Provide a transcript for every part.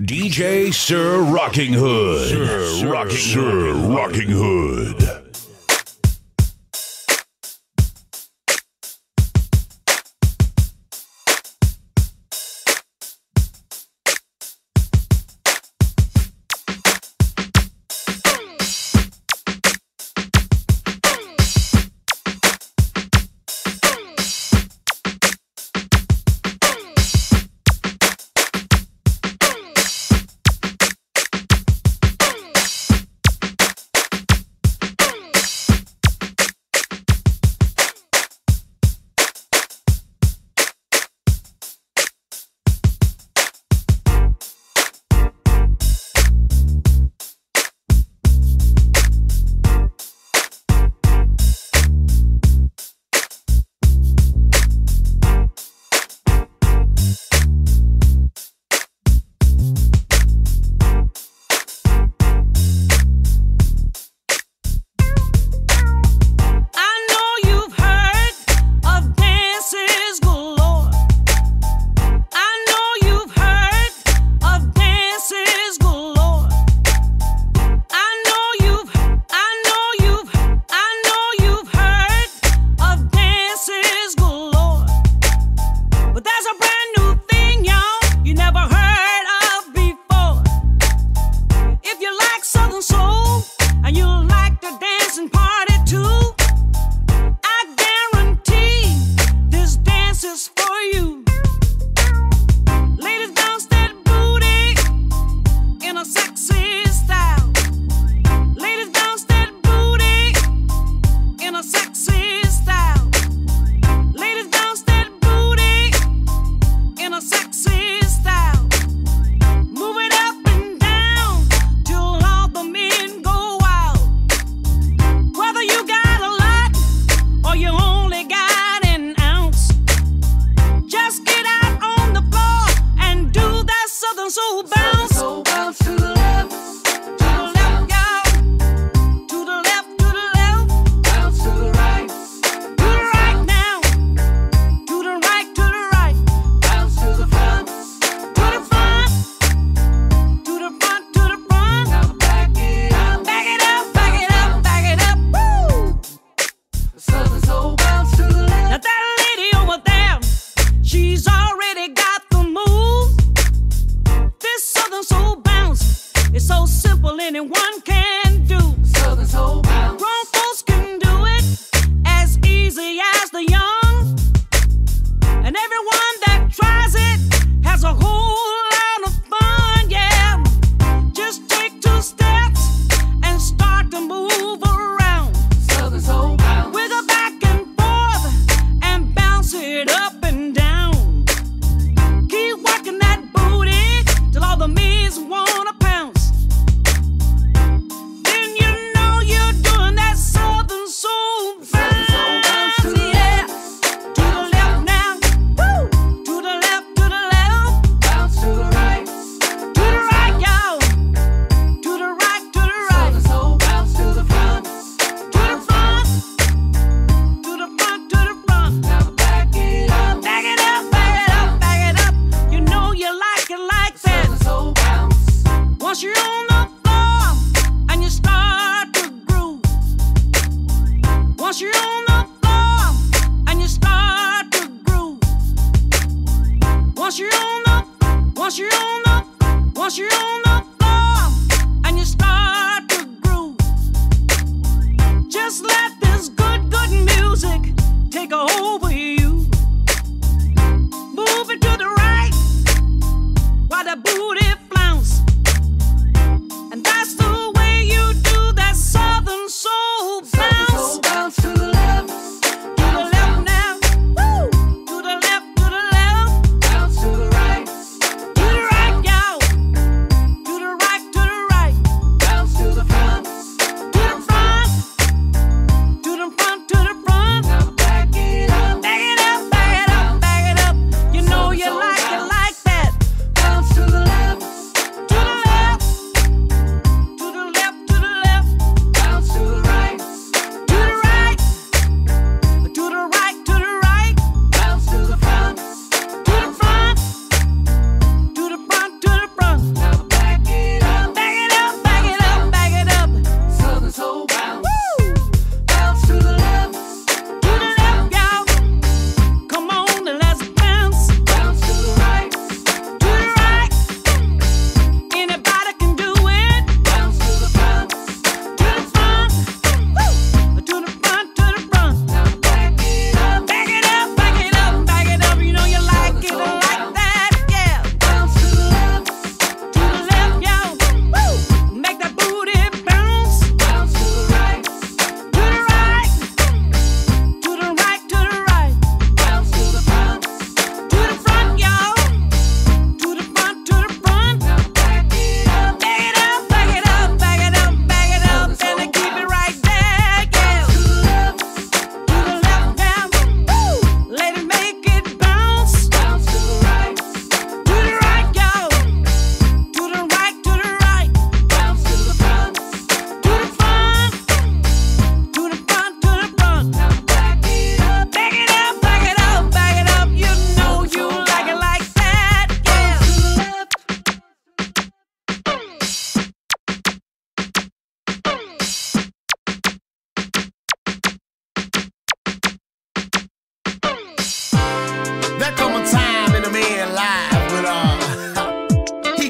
DJ Sir Rockinghood. Sir Rockinghood.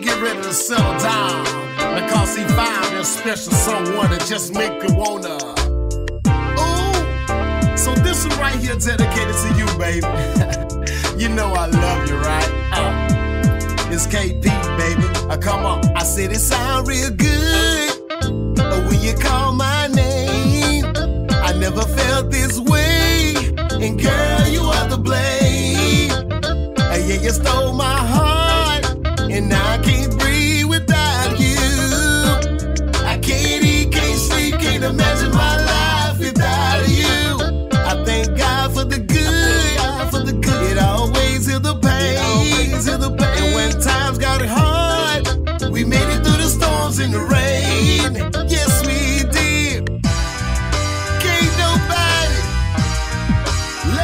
get ready to settle down, because he found a special someone that just make you wanna. Ooh, so this one right here dedicated to you, baby. You know I love you, right? It's KP, baby. Come on, I said it sound real good when you call my name. I never felt this way, and girl, you are the blame. Yeah, you stole my heart, and now I can't breathe without you. I can't eat, can't sleep, can't imagine my life without you. I thank God for the good, It always is the pain, And when times got hard, we made it through the storms and the rain. Yes, we did. Can't nobody love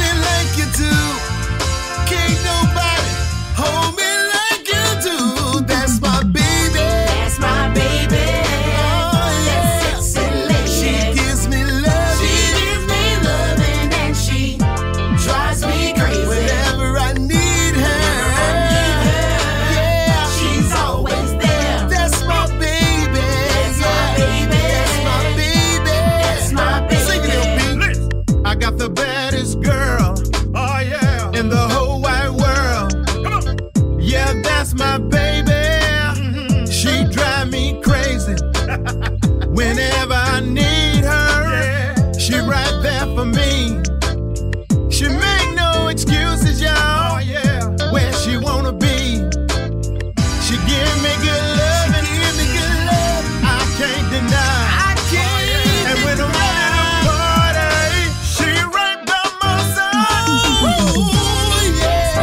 me like you do. Can't nobody hold me like you do. That's my baby. That's my baby. Oh, yeah. That's exhalation. She gives me love. She gives me love, and she drives me crazy whenever I need her. My baby, she drive me crazy whenever I need her. Yeah. She right there for me. She make no excuses, y'all. Oh, yeah. Where she wanna be, she give me good love and give me good love. I can't deny. I can't. Oh, yeah. And when I'm at a party, she right by my side. Ooh, yeah.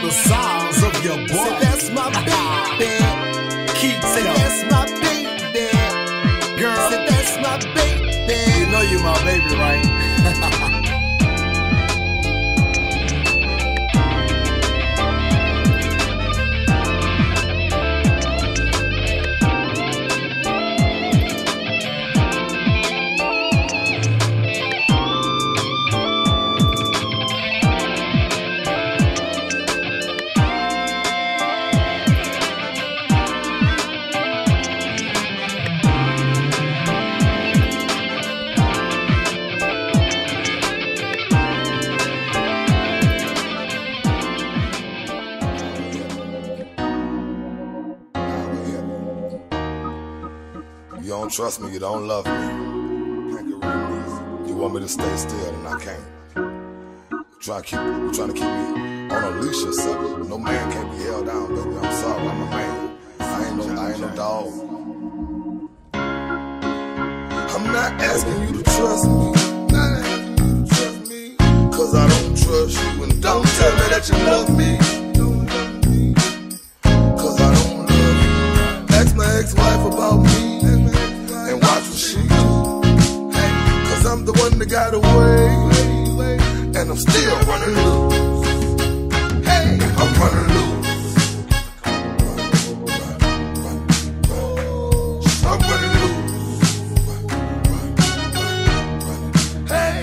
The sounds of your voice. Say that's my baby. Keep say up. That's my baby. Girl, say that's my baby. You know you my baby, right? Trust me, you don't love me. Can't get rid of you. Want me to stay still, and I can't. You're trying to keep me on a leash or something. No man can't be held down, baby. I'm sorry, I'm a man. I ain't no dog. I'm not asking you to trust me. Cause I don't trust you, and don't tell me that you love me. Cause I don't love you. Ask my ex-wife about me. I'm the one that got away, and I'm still running loose. Hey, I'm running loose. I'm running loose. Hey,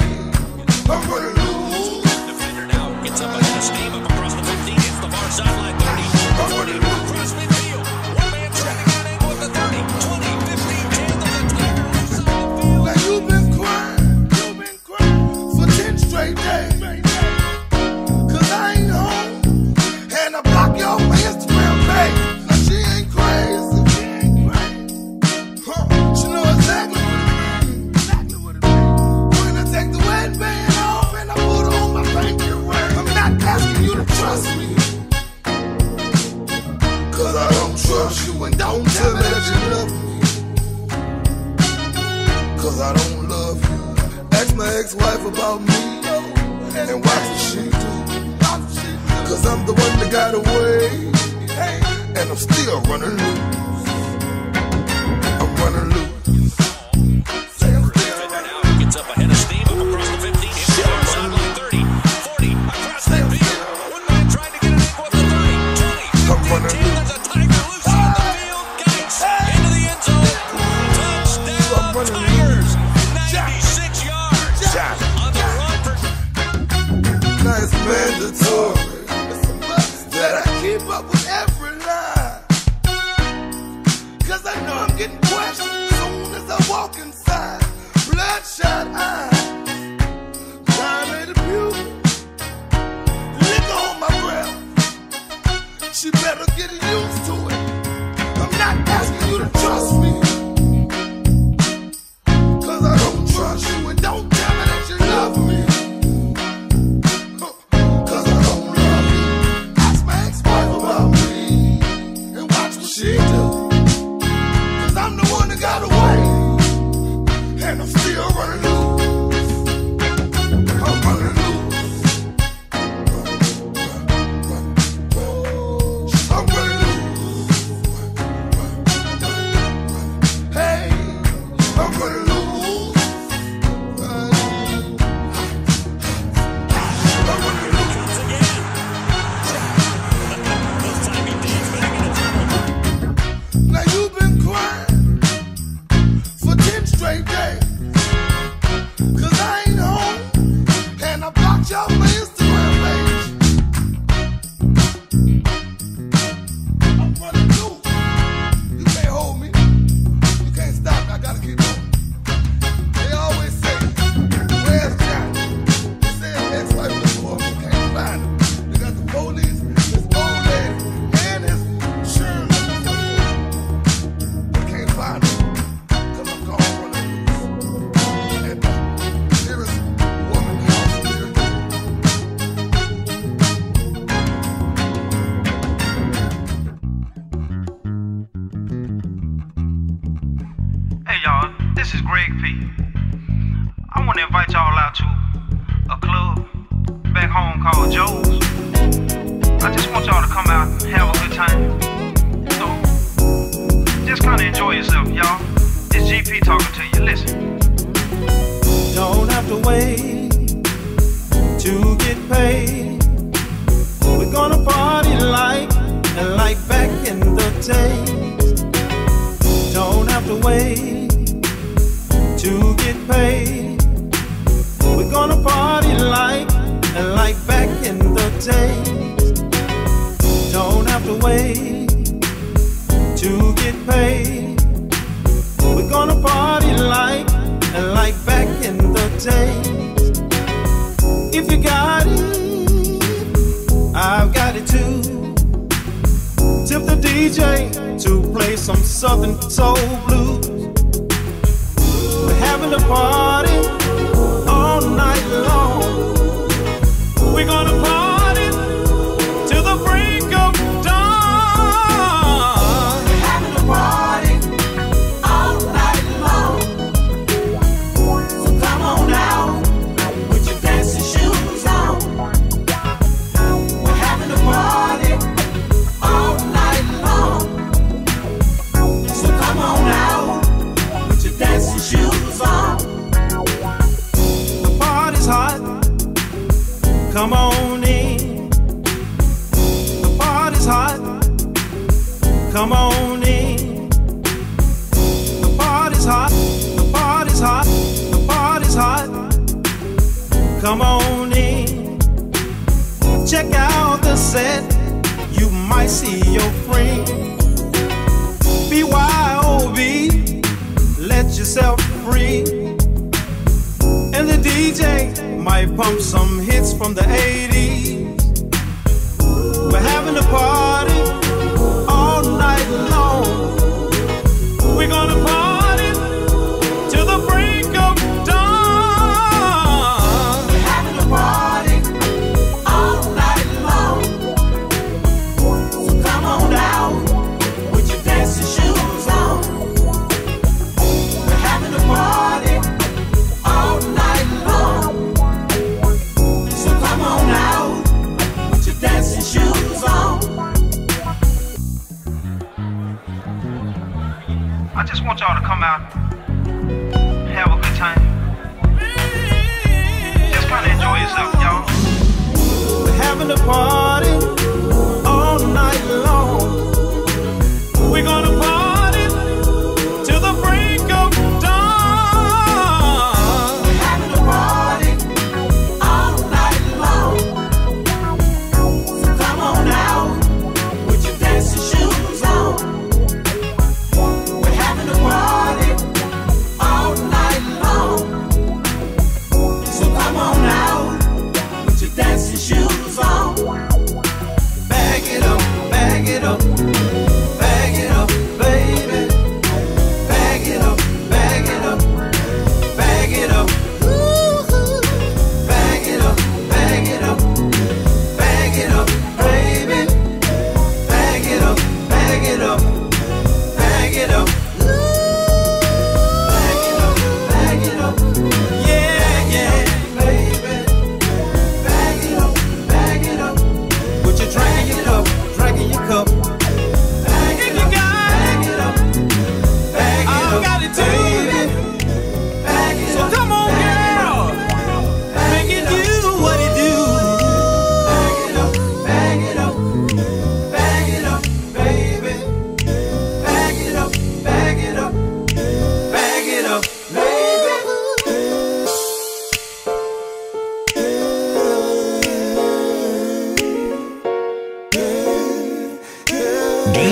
I'm running loose. Defender now gets up against Steve up across the 50, hits the bar sideline 30. I'm running loose. Across midfield, one man checking on him with the 30, 20. Up ahead of Steve. it's mandatory. It's a must that I keep up with every line, cause I know I'm getting questioned soon as I walk inside. Bloodshot eyes, diamond beauty, liquor on my breath. She better get used to it. I'm not asking you to trust me, cause I don't trust you, and don't tell me that you love me. I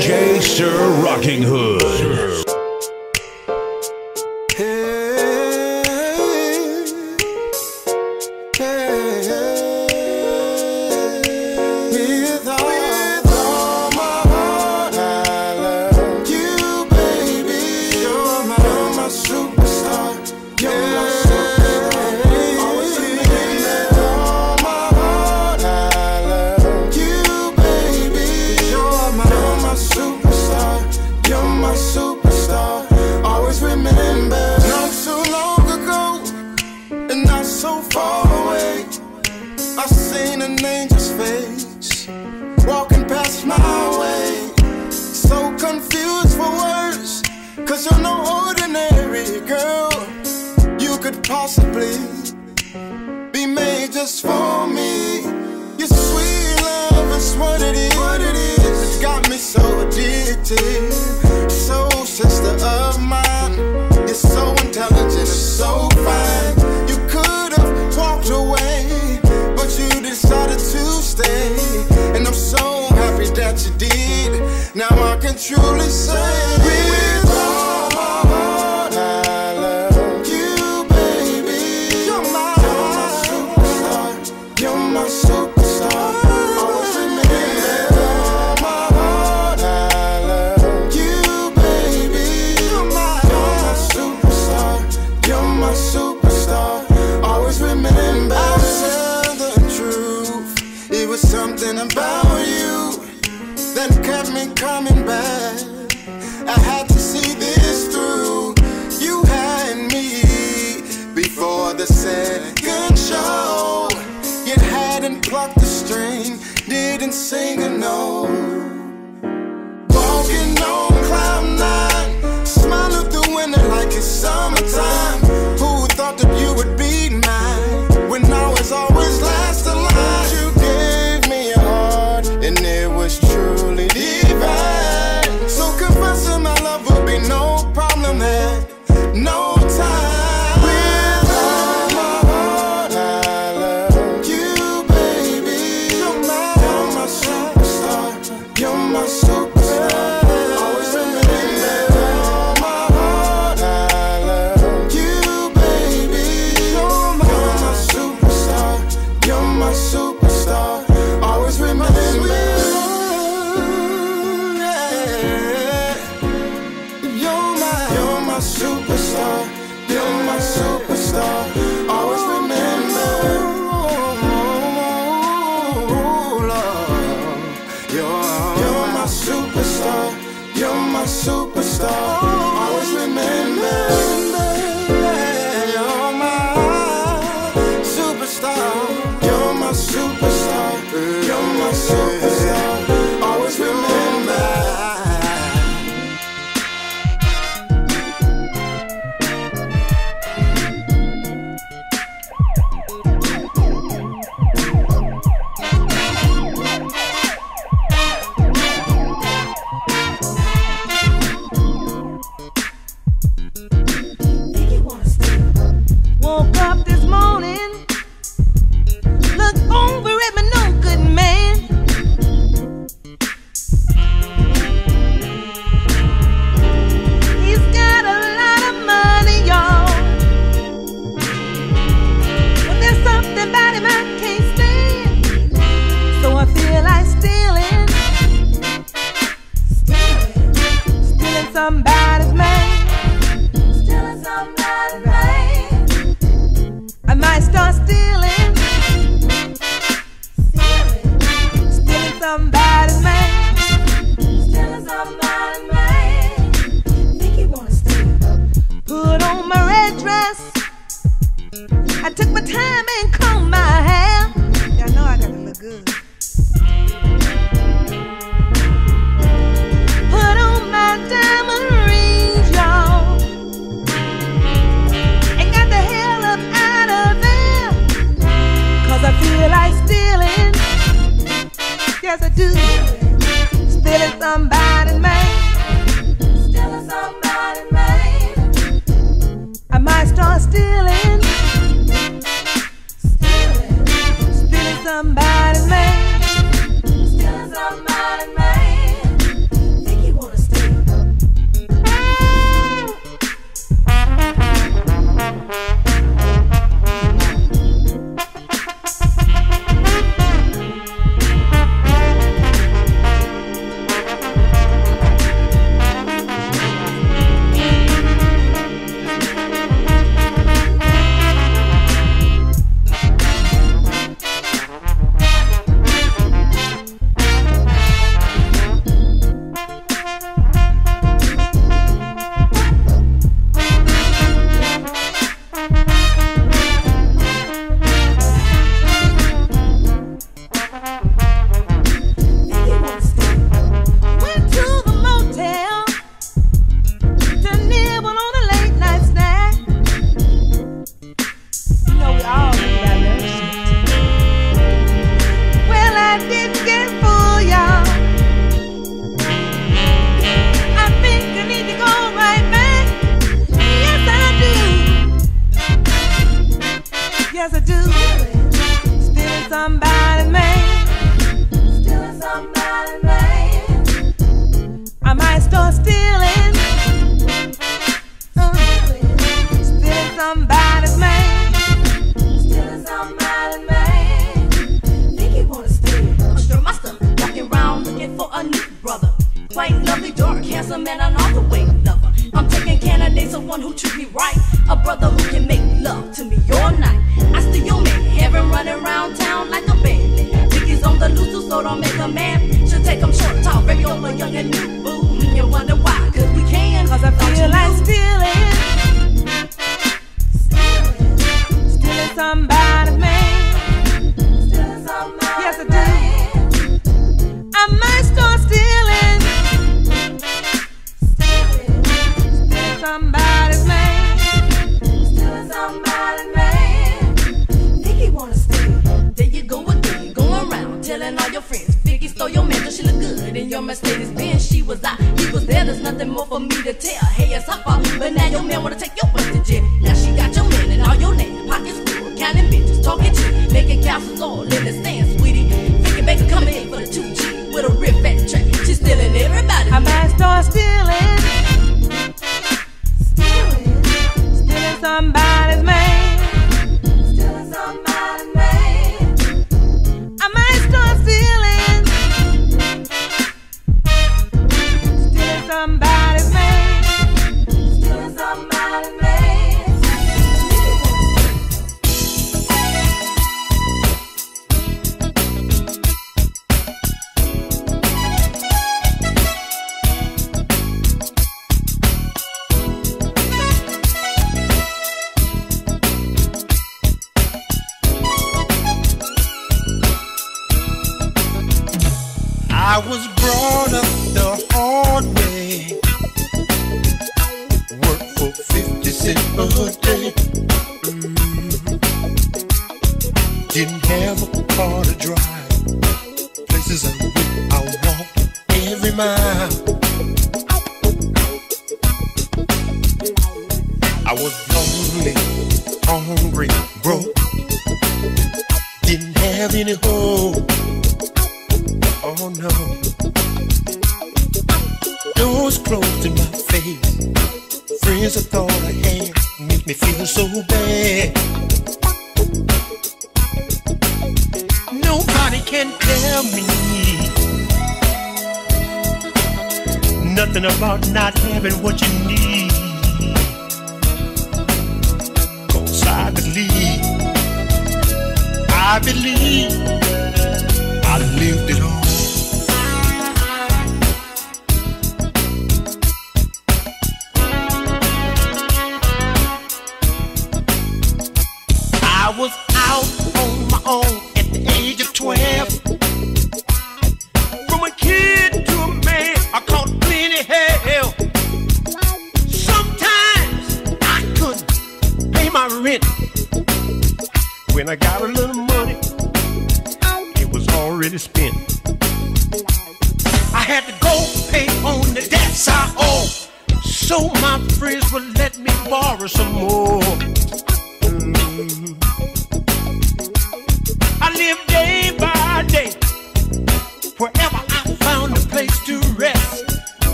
DJ Sir Rockinghood.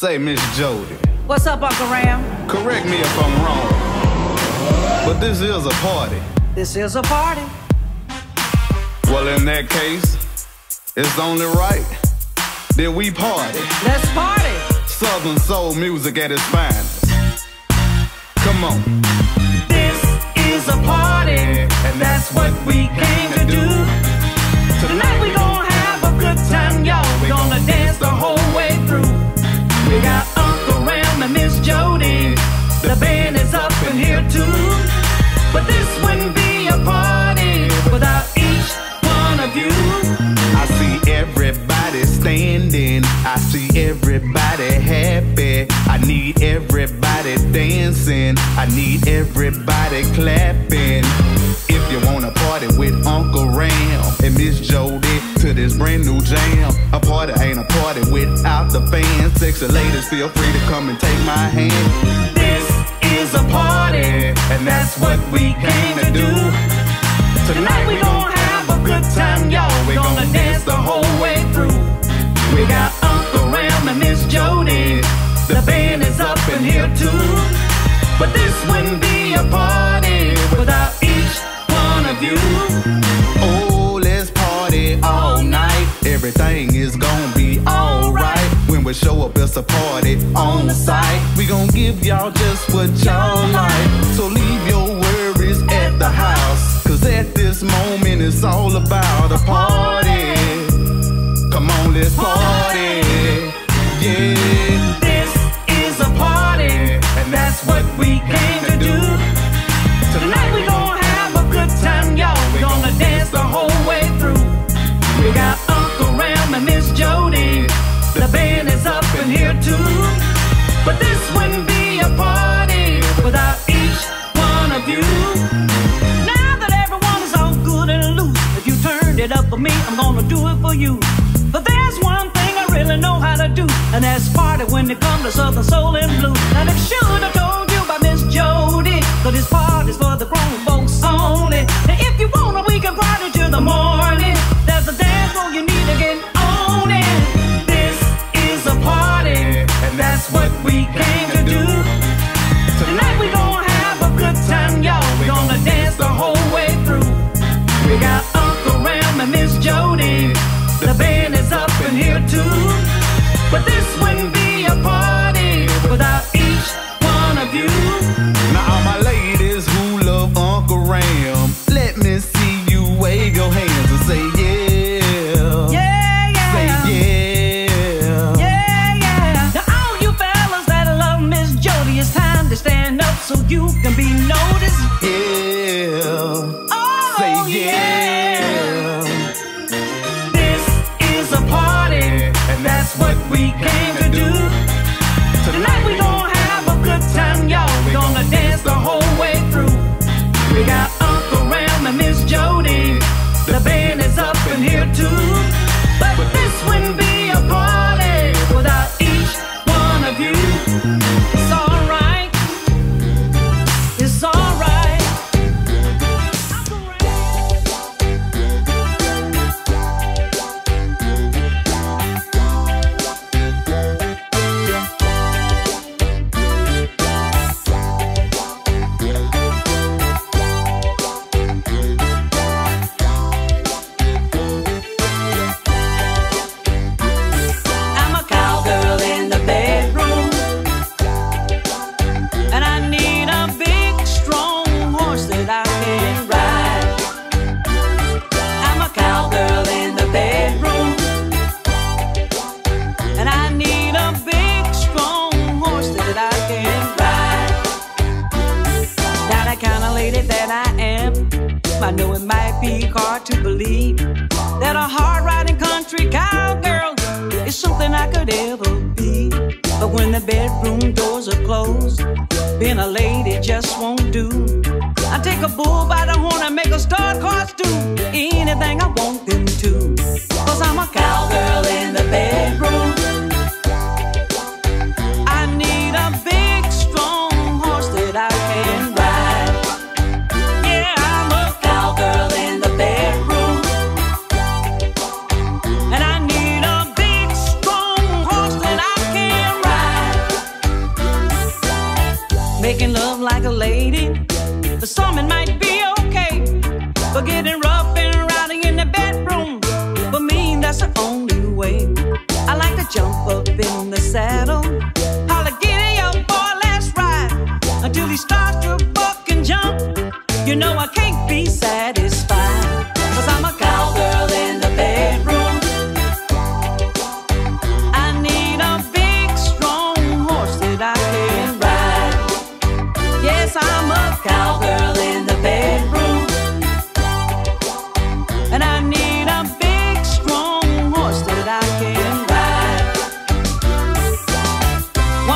Say, Miss Jody. What's up, Uncle Ram? Correct me if I'm wrong, but this is a party. This is a party. Well, in that case, it's only right that we party. Let's party. Southern soul music at its finest. Come on. This is a party, and that's what we came to do. Tonight we gonna have a good time, y'all. Gonna dance the whole way through. We got Uncle Ram and Miss Jody. The band is up in here too. But this wouldn't be a party without each one of you. I see everybody standing, I see everybody happy, I need everybody dancing, I need everybody clapping. If you wanna party with Uncle Ram and Miss Jody to this brand new jam, a party ain't a party without the fans. Sexy ladies, feel free to come and take my hand. This is a party, and that's what we came to do. Tonight we gonna have a good time, y'all. We gonna dance the whole way through. We got Uncle Ram and Miss Jody. The band is up in here too. But this wouldn't be a party without each one of you. Oh, let's party all night. Everything is gonna be alright. When we show up, it's a party on the site. We gon' give y'all just what y'all like. So leave your worries at the house, cause at this moment it's all about a party. Come on, let's party. Yeah. This is a party, and that's what we came to do. Tonight we gon' have a good time, y'all. We gonna dance the whole way through. We got Uncle Ram and Miss Jody. The band is up in here too. But this wouldn't be a party without each one of you. Now that everyone is all good and loose, if you turned it up for me, I'm gonna do it for you. But there's one thing I really know how to do, and that's party when it comes to Southern Soul and Blues. And it should have told you by Miss Jody, cause this party's for the grown folks only. And if you wanna, we can party till the morning. There's a dance floor you need to get on it. That's what we came to do. Tonight we gonna have a good time, y'all. We gonna dance the whole way through. We got Uncle Ram and Miss Jody. The band is up in here too. But this wouldn't be a party without each one of you. Now all my ladies who love Uncle Ram, let me see you wave your hands and say yeah. So you can be noticed. Yeah. Oh, say yeah. This is a party, and that's what we came to do. Tonight we gonna have a good time, y'all. We gonna dance the whole way through. We got Uncle Ram and Miss Jody. The band is up in here too. But this wouldn't be a party without each one of you. It's alright. Ride. making love like a lady. For some it might be okay, but getting rough and rowdy in the bedroom, for me that's the only way. I like to jump up in the saddle, holla giddy up boy, let's ride, until he starts to buck and jump. You know I can't be satisfied, 'cause I'm a cowgirl in the bedroom. I'm a cowgirl in the bedroom, and I need a big strong horse that I can ride.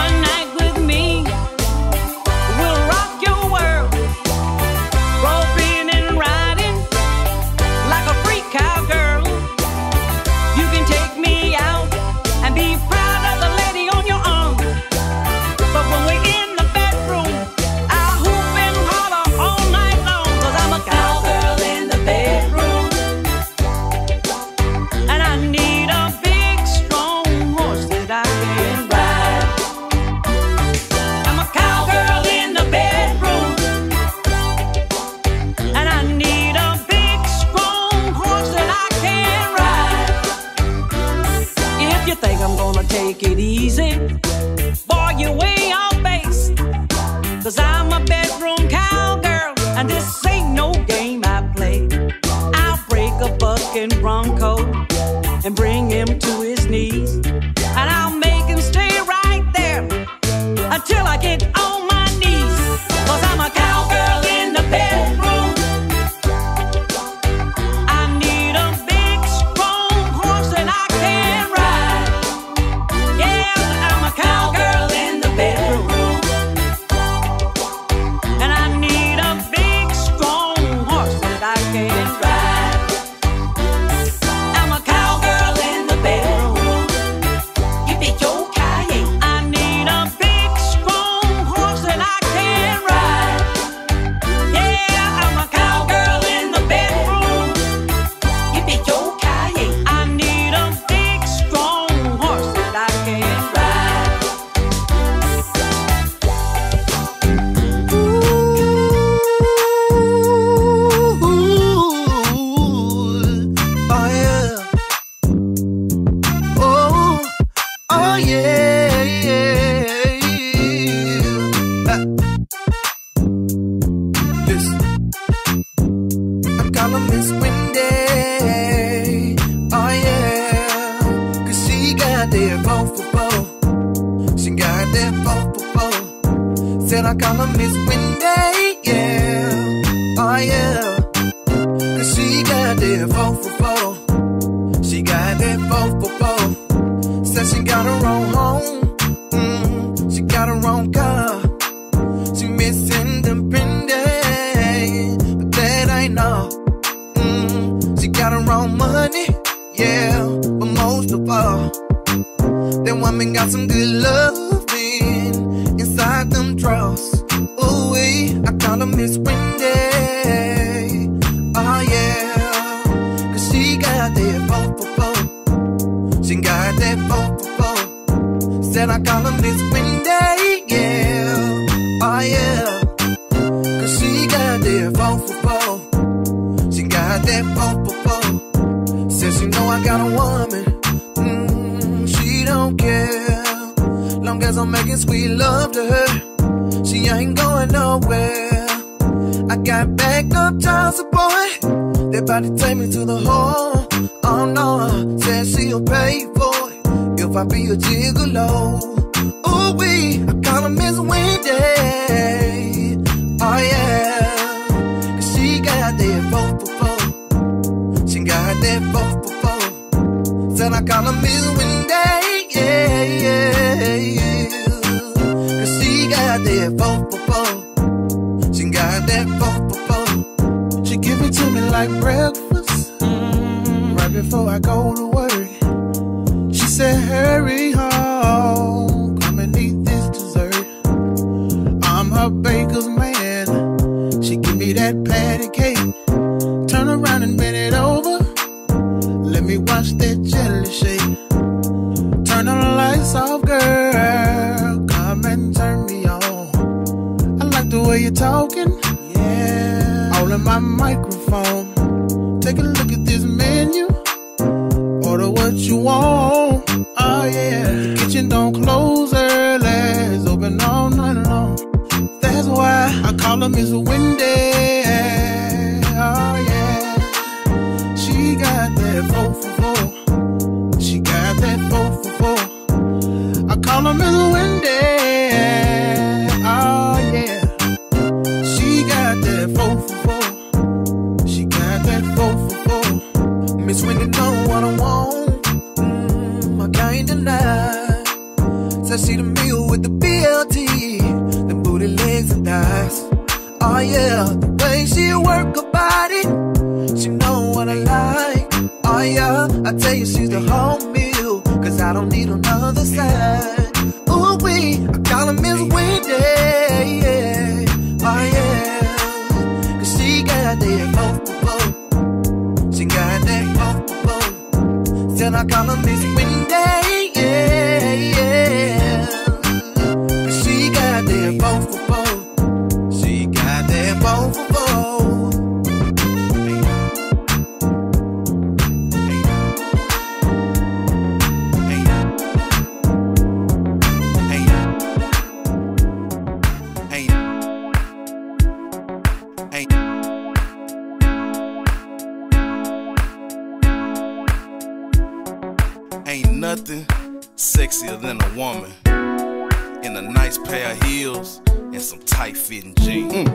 One night with me will rock your world, roping and riding like a free cowgirl. You can take me out and be proud of the lady on your arm, but when we get take it easy, boy, you way off base, 'cause I'm a bedroom cowgirl, and this ain't no game I play. I'll break a bucking bronco and bring him to his knees, and I'll make him stay right there until I get on my knees, 'cause I'm a cowgirl in the bedroom. way you're talking, yeah, all in my microphone. Take a look at this menu, order what you want. Oh yeah, the kitchen don't close early, it's open all night long. That's why I call her Miss Wendy. Oh yeah, she got that 4 for 4. She got that 4 for 4. I call her Miss Wendy. Oh yeah, she got that 4 for 4. She got that 4 for 4. Miss Wendy know what I want. I can't deny. So she the meal with the BLT, the booty, legs, and thighs. Oh yeah, the way she work her body, she know what I like. Oh yeah, I tell you she's the whole meal, cause I don't need another side. Ooh wee, I call her Miss Wendy, yeah. Oh yeah, cause she got that 4 for 4. She got that 4 for 4. Then I call her Miss Wendy, yeah, yeah. Cause she got that 4 for 4. Ain't nothing sexier than a woman in a nice pair of heels and some tight-fitting jeans.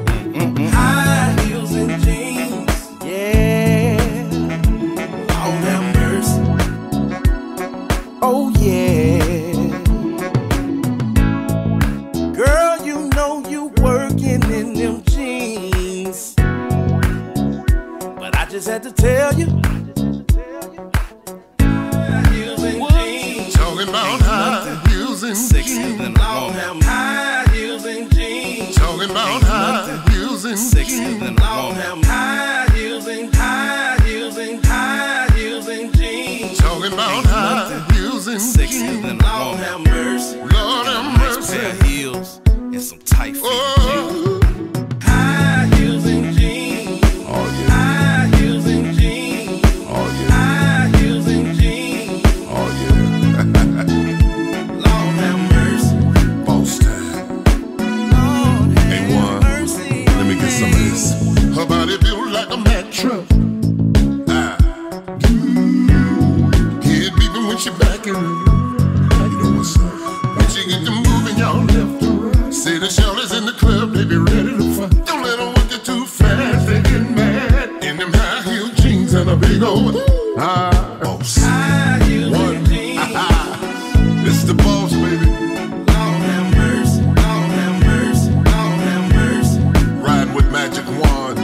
High heels and jeans. Yeah. Oh, have mercy. Oh, yeah. Girl, you know you working in them jeans. But I just had to tell you. High heels and jeans. Talking about high heels and jeans. Sexier than a woman. High heels and jeans. Talking about high heels and jeans. Long have high heels and high heels and jeans. Talking about high heels and jeans. Long have mercy. Lord have mercy. Nice pair of heels and some tight feet. Oh. High heels and jeans. Oh yeah. High heels and jeans. Oh yeah. High heels and jeans. Oh yeah. Long have mercy. Boss time. Some of this. Her body built like a mattress. Head beeping when she backing. You know what's up. When she get to moving, y'all left to right. Say the shawty's in the club, they be ready to fight. Don't let them work it too fast, they get mad. In them high heel jeans and a big old boss. High heel jeans. This the boss, baby. Magic wand.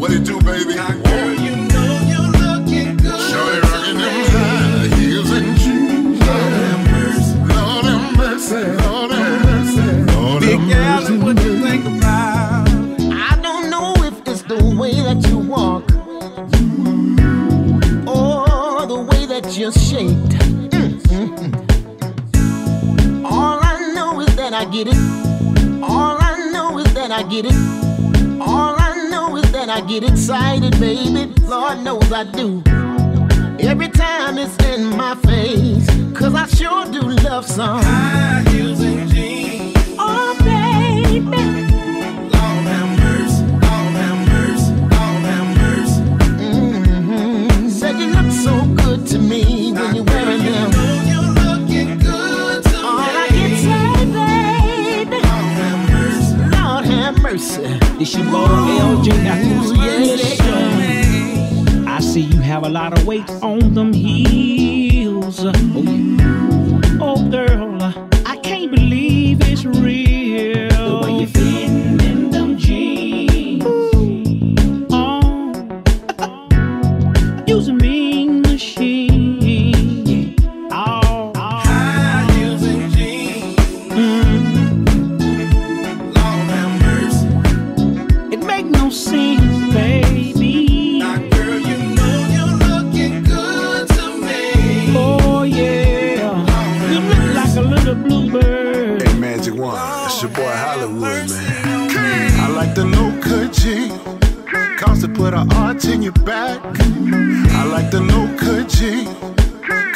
What it do, baby? Now, girl, you know you're looking good. Shawty rocking them high heels and jeans. Lord have mercy. Lord have mercy. Lord have mercy. Lord have mercy. Big gal, what you think about? I don't know if it's the way that you walk, or the way that you're shaped. All I know is that I get it. All I know is that I get it. All I know is that I get excited, baby. Lord knows I do. Every time it's in my face, cause I sure do love some high heels and jeans. Oh, baby. Lord have mercy, Lord have mercy, Lord have mercy. Said you look so good to me when you're wearing them. It's your boy LJ, not Luciano. I see you have a lot of weight on them heels. Oh, yeah. Oh girl, I can't believe it's real. The way you fitting in them jeans. Ooh. Oh, you's a mean machine. Oh, high heels and jeans. Sing, baby. Now, girl, you know you're looking good to me. Oh, yeah. You look like a little bluebird. Hey, Magic One, it's your boy Hollywood, man. like the no-cut G, cost to put an arch in your back. I like the no-cut G,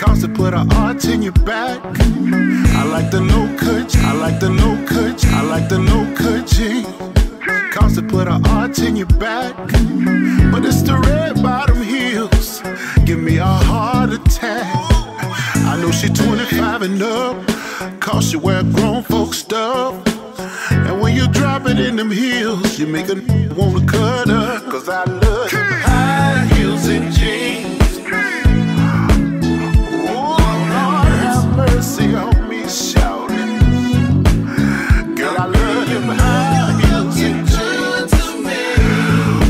cost to put an arch in your back. I like the no-cut, I like the no-cut, I like the no-cut G, cost to put an arch in your back. But it's the red bottom heels, give me a heart attack. I know she 25 and up, cause she wear grown folk stuff. And when you drop it in them heels, you make a wanna cut her. Cause I love high heels and jeans. Ooh, Lord have mercy on me, shouting. Girl, I love them high heels and jeans.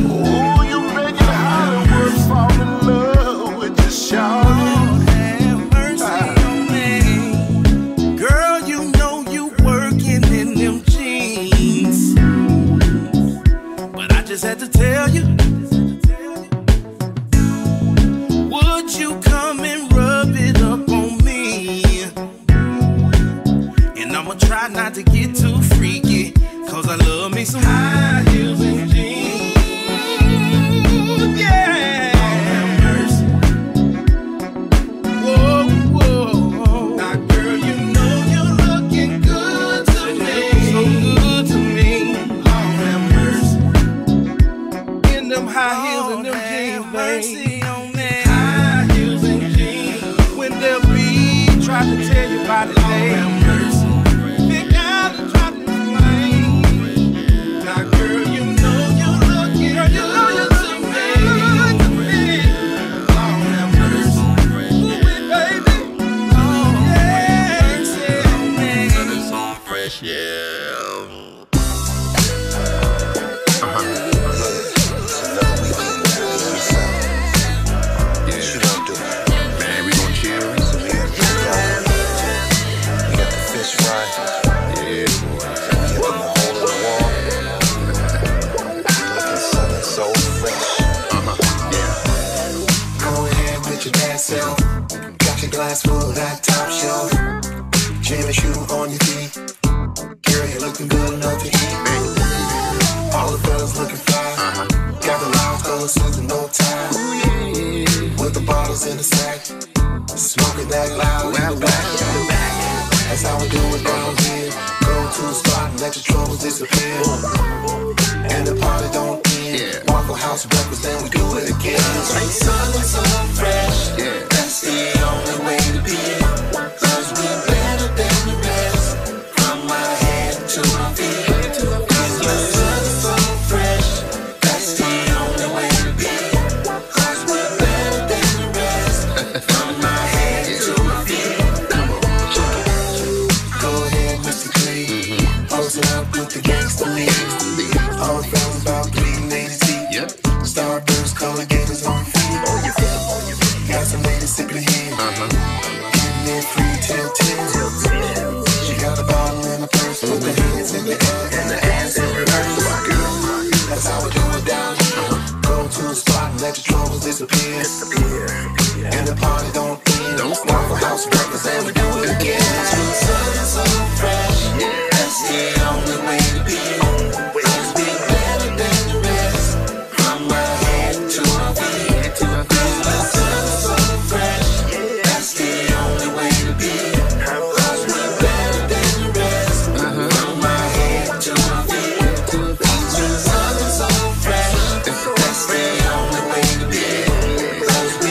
Ooh, you make it harder work, fall in love with your shout. Had to tell you, would you come and rub it up on me? And I'ma try not to get too freaky, cause I love me some high heels and jeans. Yeah, have mercy. Whoa, whoa. Now girl, you know you're looking good to me, so good to me. Them high heels and them jeans, baby. High heels and jeans. When they'll be trying to tell you about it, baby. Pick out and try to explain. Now, girl, you know you're looking good to me. Lord have mercy, baby. Lord have mercy. Turn this on fresh, yeah. Got your glass full of that top shelf. Jam and shoe on your feet. Girl, you're looking good enough to eat. All the fellas looking fly. Got the loud fellas looking no time. With the bottles in the sack, smoking that loud in the back. That's how we do it down here. Go to a spot and let your troubles disappear. And the party don't end. Waffle House breakfast, then we do it again. Like sun and so fresh. That's the only way to be, cause we're better than the rest. From my head to my feet, cause your sun is so fresh. That's the only way to be, cause we're better than the rest. From my head to my feet. Go ahead, Mr. Clean. Hose it up with the gangster lean. All the fellas about bleeding ladies deep. Starburst color gators on feet. Got some ladies sipping here, getting it free till 10. She got a bottle and a purse with the hands in the air and the ass in reverse. That's how we do it down here. Go to a spot and let your troubles disappear. And the party don't end. Waffle House breakfast and we do it again. The sun is so fresh. That's the only way to be. Cause we better than the rest. From my head to my feet. Cause the sun is so fresh. That's the only way to be. Cause we're better than the rest. From my head to my feet. Cause the sun is so fresh. That's the only way to be. Cause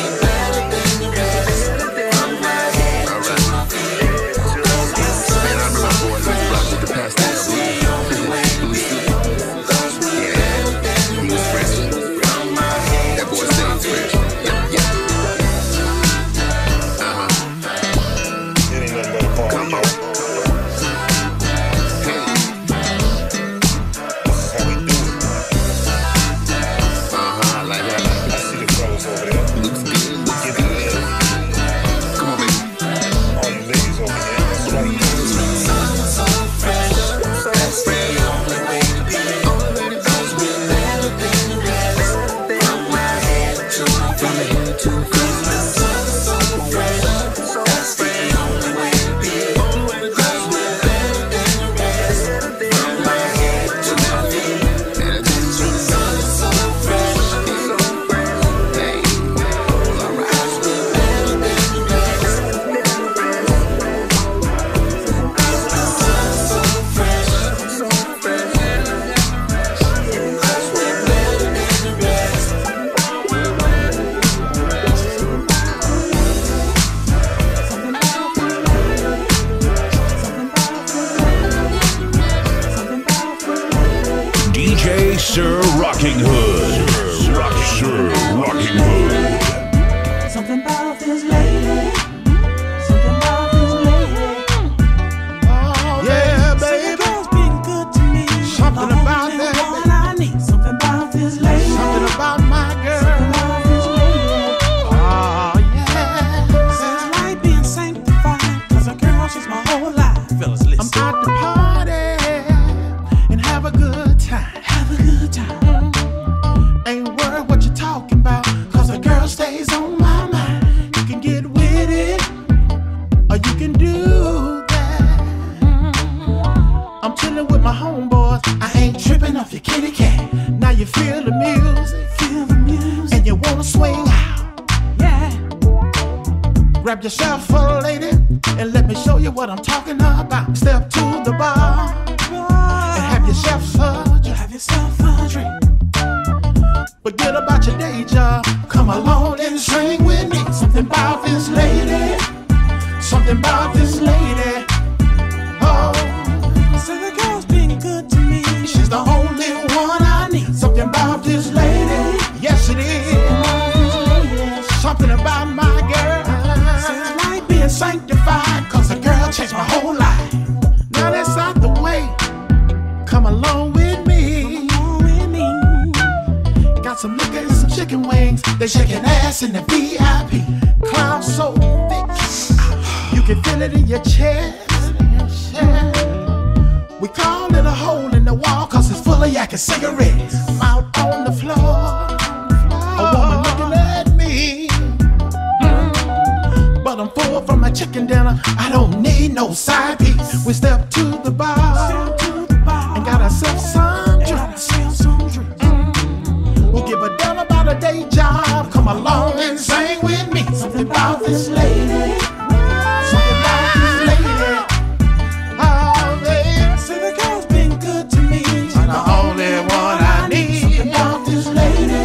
DJ Sir Rockinghood. Sir Rockinghood. Something about this lady. Something about this lady. Oh, yeah, baby. Girl's been good to me. Something about that. One I need. Something about this lady. Something about my girl. Something about this lady. Oh, yeah. Since life being sanctified, 'cause a girl, she's my whole life. Fellas, listen. I'm out to party and have a good time. Have a good time. Stays on my mind. You can get with it, or you can do that. I'm chilling with my homeboys. I ain't tripping off your kitty cat. Now you feel the music, and you wanna swing out. Yeah. Grab yourself a lady, and let me show you what I'm talking about. Step to the bar, and have yourself a drink. Have yourself a drink. Forget about your day job. Come along and sing with me. Something about this lady. Something about this lady. Oh, so the girl's been good to me. She's the only one I need. Something about this lady. Yes, it is. Something about my girl. Since life being sanctified, 'cause the girl changed my whole life. Now that's out the way. Come along with me. Some niggas, some chicken wings, they shaking ass in the VIP. Clown so thick, you can feel it in your chest. We call it a hole in the wall, 'cause it's full of yak and cigarettes. I'm out on the floor, a woman looking at me. But I'm full from my chicken dinner, I don't need no side piece. We step to the bar, and got ourselves some drinks. Day job, come along and sing with me. Something about this lady. Something about this lady. Oh, baby. See, the girl's been good to me. I'm the only one I need. Something about this lady.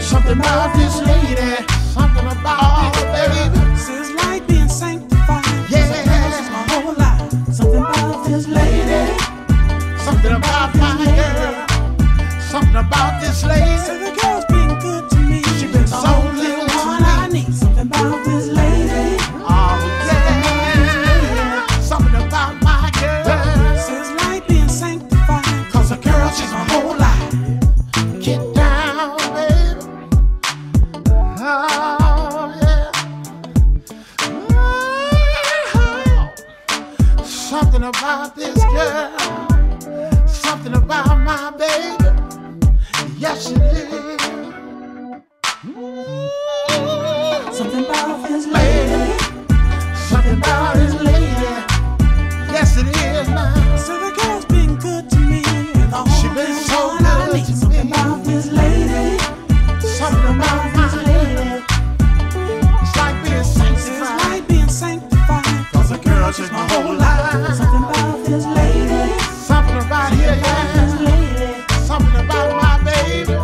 Something about this lady. Something about this baby. Since life being sanctified. Yeah, that's my whole life. Something about this lady. Something about my girl. Something about this lady. Something about this girl, something about my baby, yes it is. Something about this lady, something about this lady, yes it is now. So the girl's been good to me, she been so good to me. Something about this lady, something about this lady. It's like being sanctified. It's like being sanctified. 'Cause a girl changed my whole life. Something about this lady. Something about here, yeah. Something about my baby.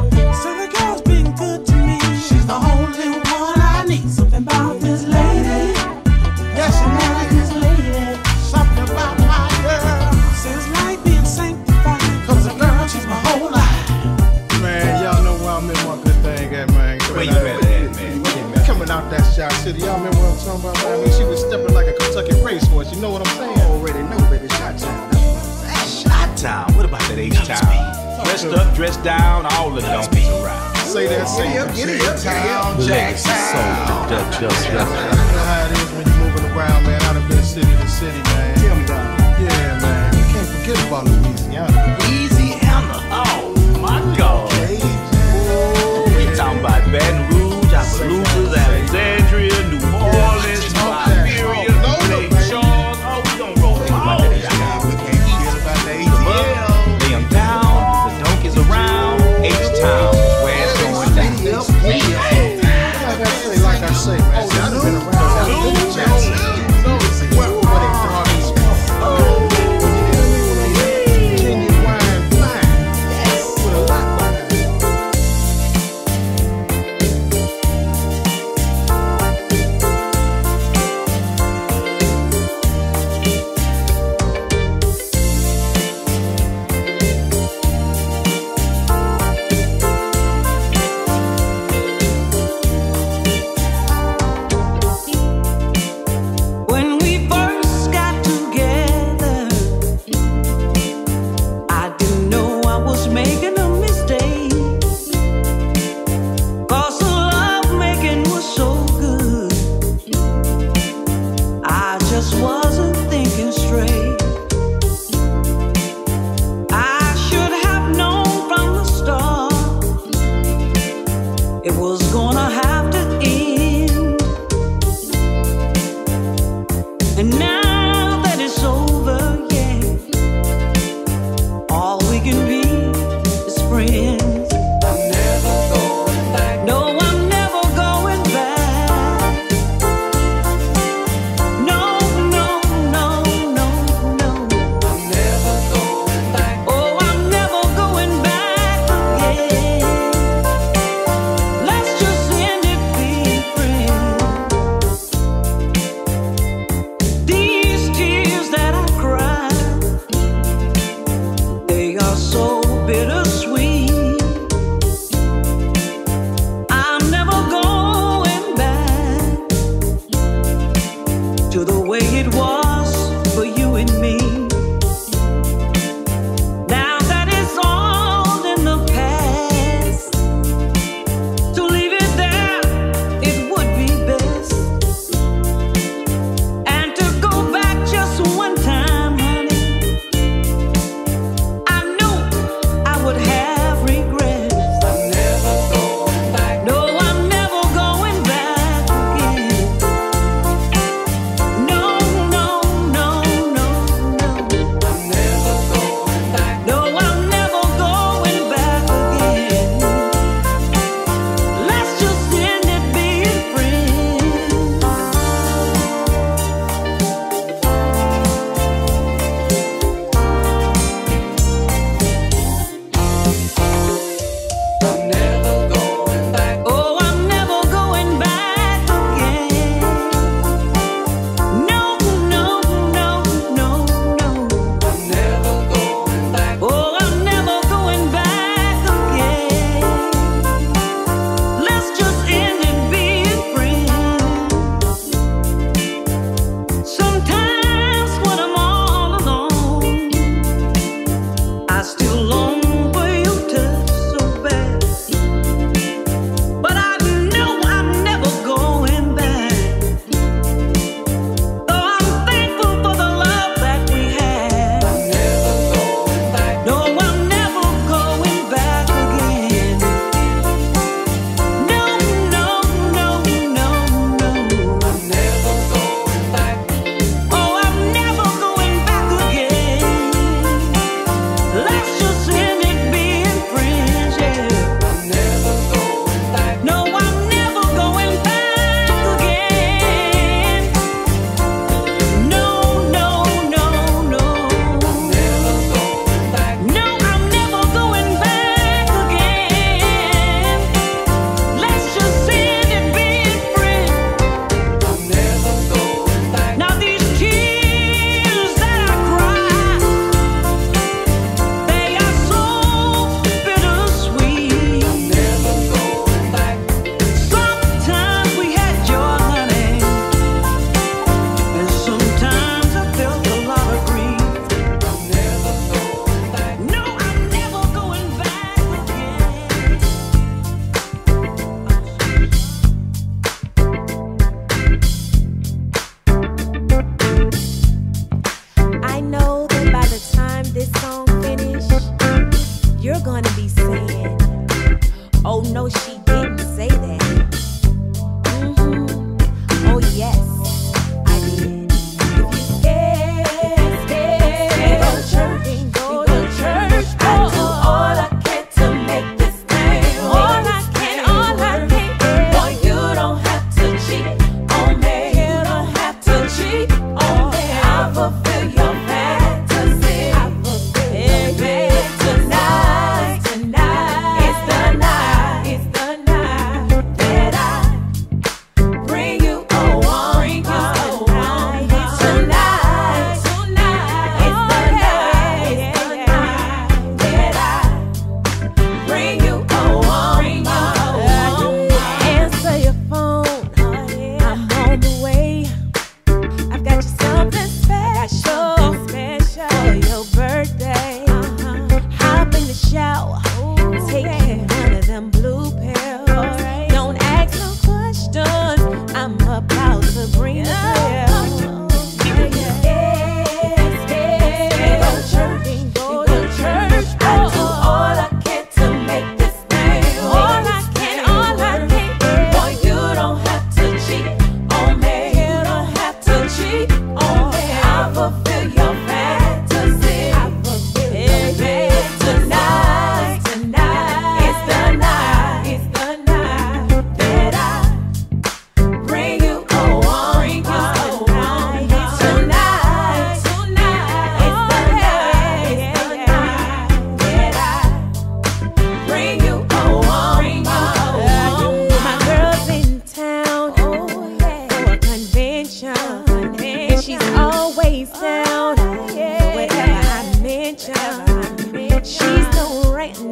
So the girl's been good to me. She's the only one I need. Something about this lady. Yes, she lady. Something about my girl. Since life being sanctified, 'cause a girl, she's my whole life. Man, y'all know where I meant one good thing at, man. Where you at, man? Coming out that shot city, y'all remember what I'm talking about, man? When she was stepping like a Kentucky racehorse, you know what I'm saying? Already know, baby, Chi-Town. Chi-Town, what about that H-Town? Dressed up, dressed down, all of them be around. Say that, say it, get it up, Chi-Town, Jacktown. You know how it is when you're moving around, man. I've been city to city, man. Tell me about it. Yeah, man. You can't forget about Louisiana. Louisiana, oh my God. Oh, we talking about Baton Rouge, Appaloosa, Alexandria, New Orleans, Liberia. Wow.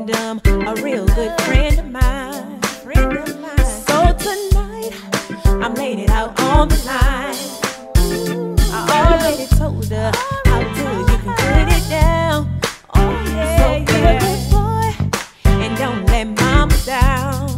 kingdom, a real good friend of mine. So tonight, I'm laying it out on the line. I already told her how good you can put it down. Oh yeah, so be a good boy and don't let mama down.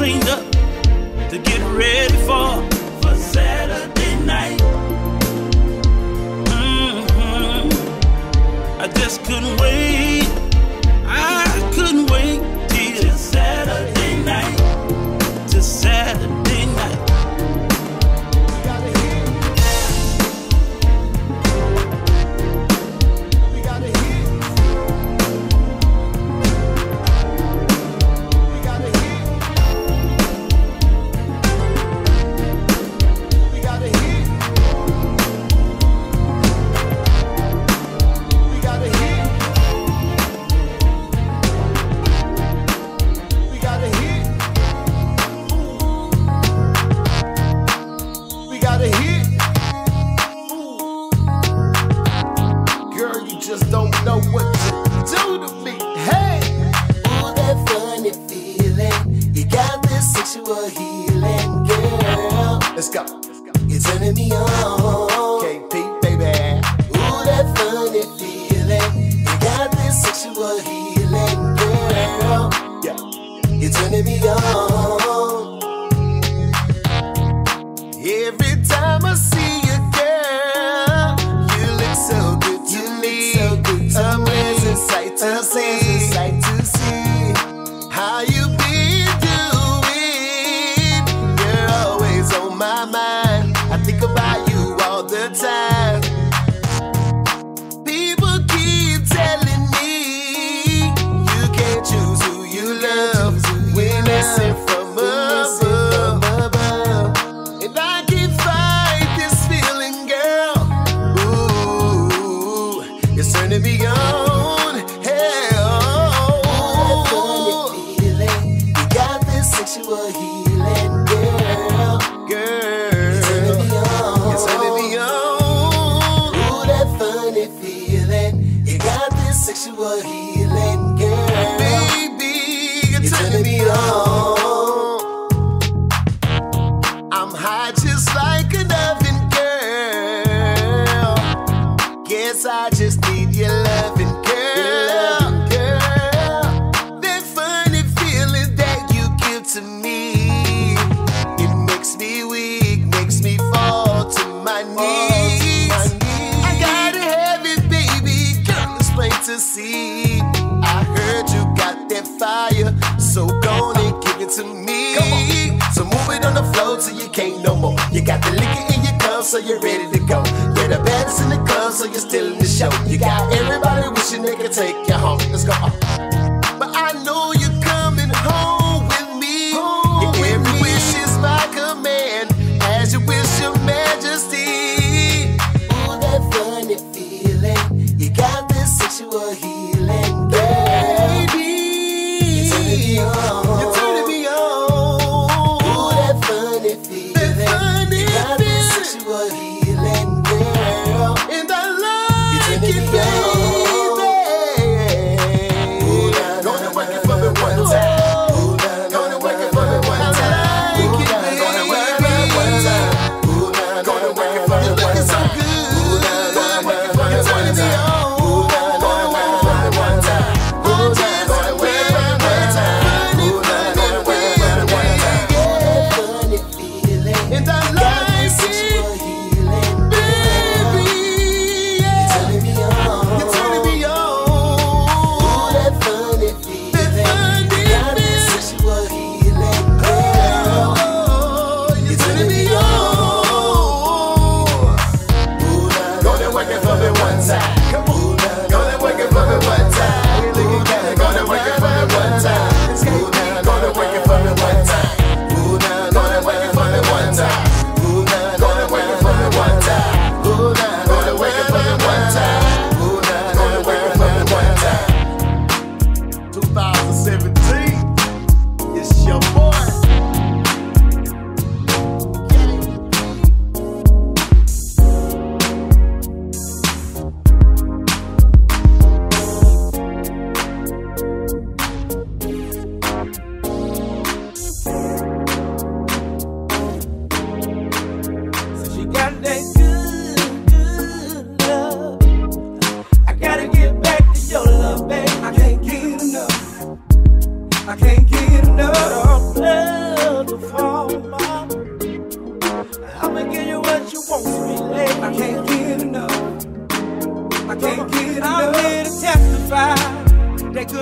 cleaned up to get ready for Saturday night. I just couldn't wait. I couldn't wait till Saturday night. Till Saturday night.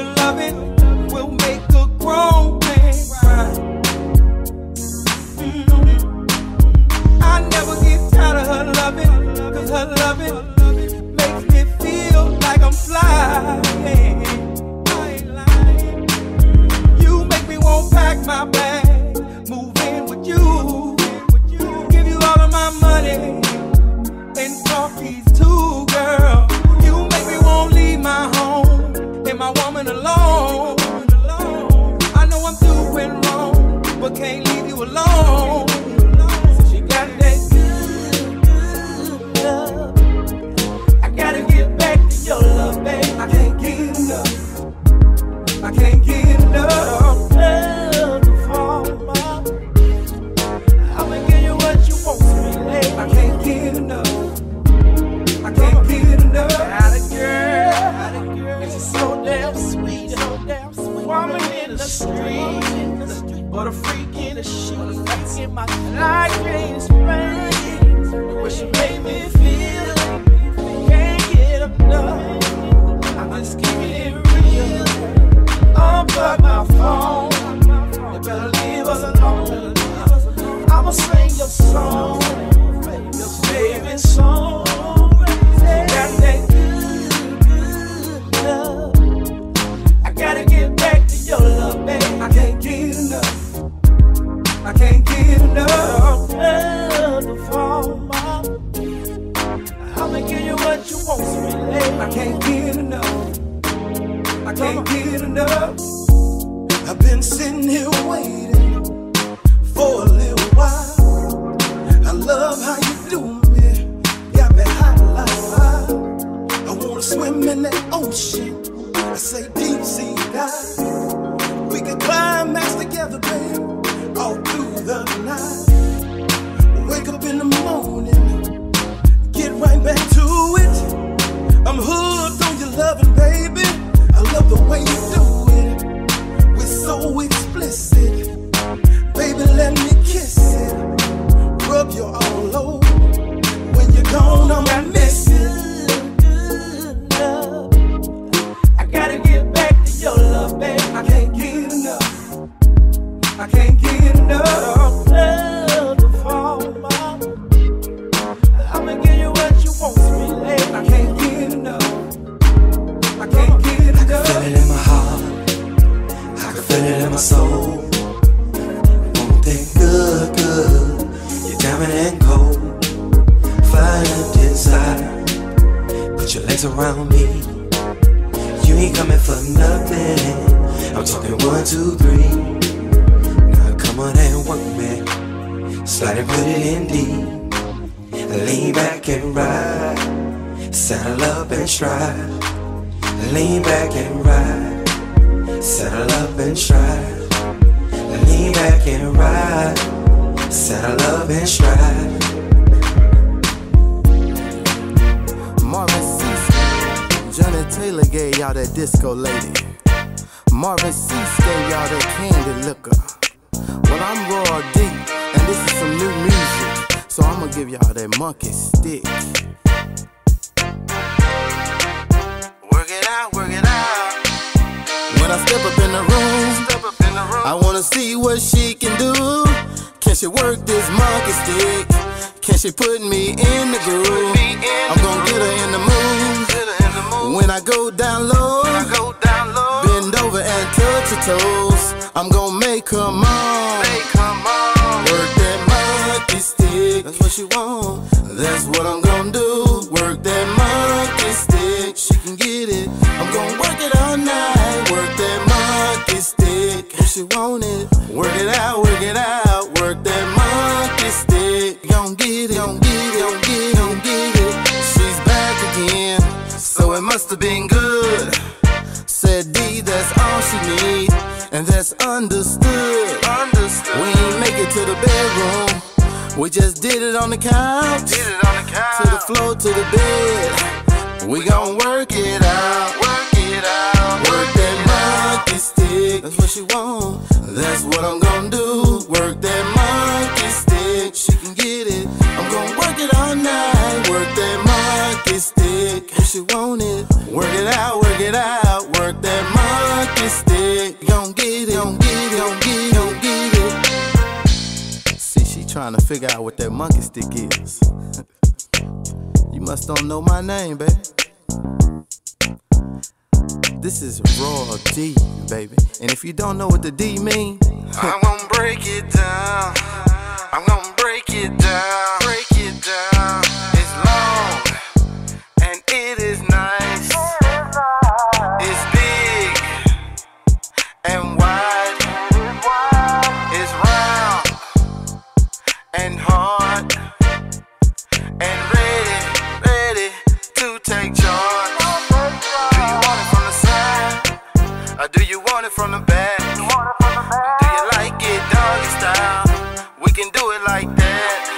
good loving will make a grown man cry. I never get tired of her loving, cause her loving makes me feel like I'm flying. You make me want to pack my bag, move in with you, give you all of my money and coffees too, girl. You make me want to leave my home and my woman alone. I know I'm doing wrong, but can't leave you alone. Your love, babe, I can't get enough. I can't get enough. Love to fall out. I'ma give you what you want from me, babe. I can't get enough. I can't get enough. Got a girl. It's so damn sweet. Woman in the street, but a freak in the sheets. That's in my life, can't explain the way she made me feel. No, I'm just keeping it real. Unplug my phone, you better leave us alone. I'ma sing your song, your favorite song. Got that good love. I gotta get back to your love, babe. I can't get enough. I can't get enough. Love to fall out. I'ma give you what you want, sweet lady. I can't get enough. I can't get enough. I've been sitting here waiting for a little while. I love how you do me, got me hot like fire. I wanna swim in that ocean, I say deep sea dive. We can climax together, babe, all through the night. Wake up in the morning, get right back to it. I'm hooked on your loving, baby. I love the way you do it. We're so explicit. Baby, let me kiss it. Rub you all over. When you're gone, I'ma miss it. Good love. I gotta get back to your love, baby. I can't get enough. I can't get enough. Love to fall out. I'ma give you what you want, sweet lady. I can't get enough. I can't get enough. I can feel it in my heart. I can feel it in my soul. One thing good. You're diamond and gold. Fire left inside. Put your legs around me. You ain't coming for nothing. I'm talking 1, 2, 3. Now come on and work, man. Slide and put it in deep. Lean back and ride, saddle up and stride. Lean back and ride, saddle up and stride. Lean back and ride, saddle up and stride. Marvin Cease, Johnny Taylor gave y'all that disco lady. Marvin Cease gave y'all that candy liquor. Well, I'm Roy D, and this is some new music. So I'ma give y'all that monkey stick. Work it out, work it out. When I step up in the room, I wanna see what she can do. Can she work this monkey stick? Can she put me in the groove? I'm gonna get her in the mood. When I go down low, bend over and touch her toes. I'm gonna make her moan. Work that monkey stick, that's what she want. That's what I'm gonna do. Work that monkey stick, she can get it. I'm gonna work it all night. Work that monkey stick, if she want it. Work it out, work it out. Work that monkey stick, gon' get it, gon' get it, gon' get it, gon' get it. She's back again, so it must have been good. Said D, that's all she need, and that's understood. We ain't make it to the bedroom, we just did it on the couch. To the floor, to the bed, we gon' work it out. Work that monkey stick, that's what she want. That's what I'm gon' do. Work that monkey stick, she can get it. I'm gon' work it all night. Work that monkey stick, if she want it. Work it out, work it out. Work that monkey get it, don't get it, don't get it, don't get it. See, she trying to figure out what that monkey stick is. You must don't know my name, baby. This is raw D, baby. And if you don't know what the D mean, I'm gonna break it down. I'm gonna break it down. Break it down. It's long and it is nice. It's big and wide. It's round and hard and ready to take charge. Or do you want it from the back? Do you like it doggy style? We can do it like that.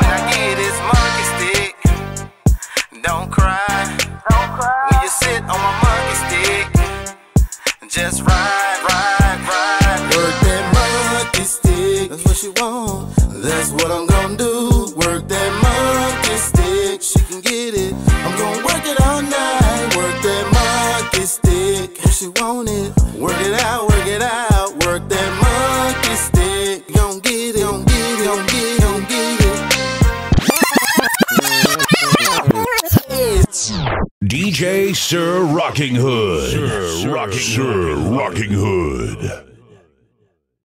When I get this monkey stick, don't cry. When you sit on my monkey stick, just ride, ride, ride. Work that monkey stick, that's what she want. That's what I'm gonna do. Work that monkey stick, she can get it. I'm gonna work it all night. Work that monkey stick. She want it, work it out, work it out. Work that monkey stick. Don't get it, don't get it, don't get it, don't get it. DJ Sir Rockinghood. Sir Rockinghood.